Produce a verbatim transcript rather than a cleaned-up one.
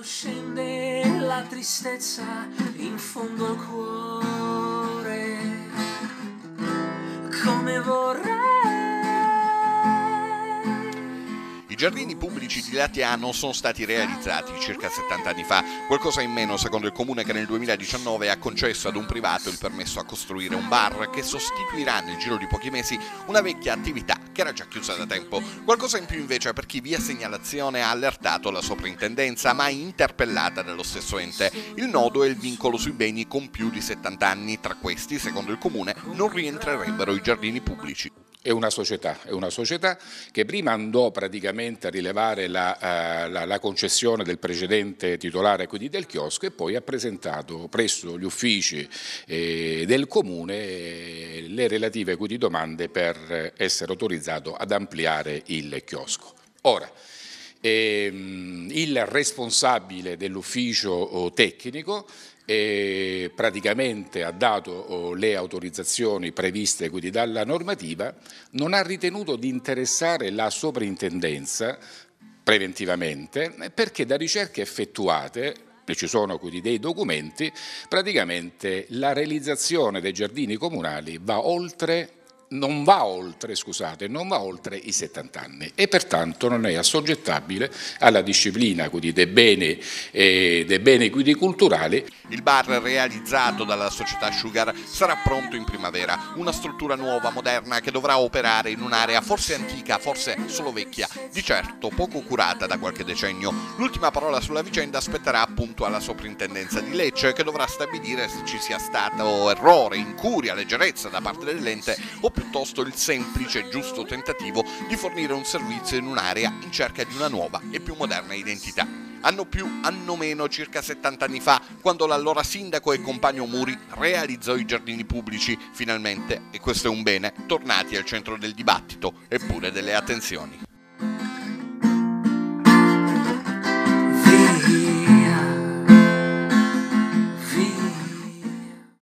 Quando scende la tristezza in fondo al cuore, come vorrei. I giardini pubblici di Latiano sono stati realizzati circa settanta anni fa, qualcosa in meno secondo il comune che nel duemiladiciannove ha concesso ad un privato il permesso a costruire un bar che sostituirà nel giro di pochi mesi una vecchia attività che era già chiusa da tempo. Qualcosa in più invece per chi via segnalazione ha allertato la soprintendenza, ma interpellata dallo stesso ente. Il nodo è il vincolo sui beni con più di settanta anni, tra questi, secondo il comune, non rientrerebbero i giardini pubblici. È una società, è una società che prima andò praticamente a rilevare la, uh, la, la concessione del precedente titolare, quindi del chiosco, e poi ha presentato presso gli uffici eh, del comune eh, le relative quindi, domande per essere autorizzato ad ampliare il chiosco. Ora, ehm, il responsabile dell'ufficio tecnico e praticamente ha dato le autorizzazioni previste quindi dalla normativa, non ha ritenuto di interessare la soprintendenza preventivamente perché da ricerche effettuate, e ci sono quindi dei documenti, praticamente la realizzazione dei giardini comunali va oltre Non va oltre, scusate, non va oltre i settanta anni e pertanto non è assoggettabile alla disciplina quindi dei beni, eh, dei beni quindi culturali. Il bar realizzato dalla società Sugar sarà pronto in primavera, una struttura nuova, moderna, che dovrà operare in un'area forse antica, forse solo vecchia, di certo poco curata da qualche decennio. L'ultima parola sulla vicenda spetterà appunto alla soprintendenza di Lecce, che dovrà stabilire se ci sia stato errore, incuria, leggerezza da parte dell'ente o piuttosto il semplice e giusto tentativo di fornire un servizio in un'area in cerca di una nuova e più moderna identità. Anno più, anno meno, circa settanta anni fa, quando l'allora sindaco e compagno Muri realizzò i giardini pubblici, finalmente, e questo è un bene, tornati al centro del dibattito e pure delle attenzioni.